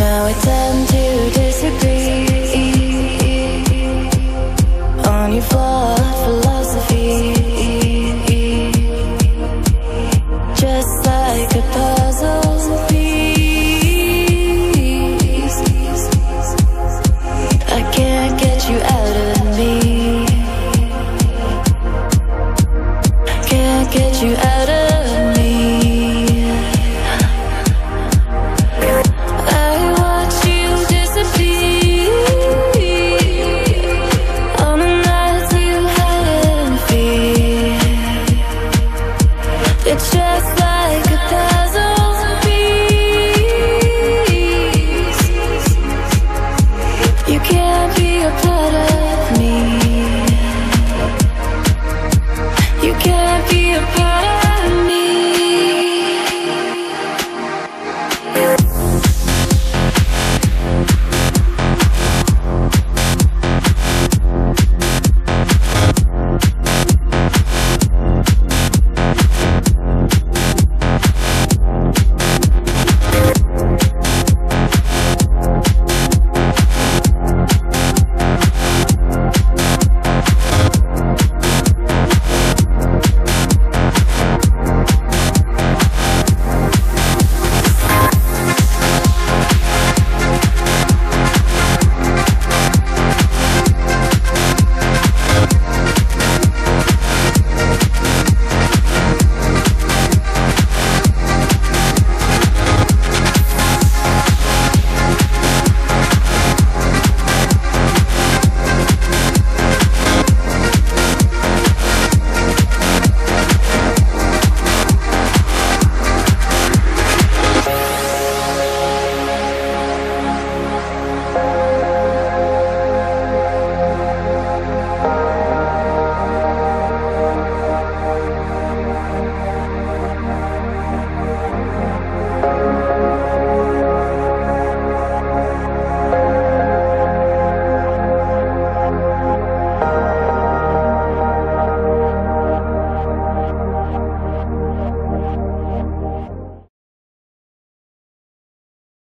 now it's time to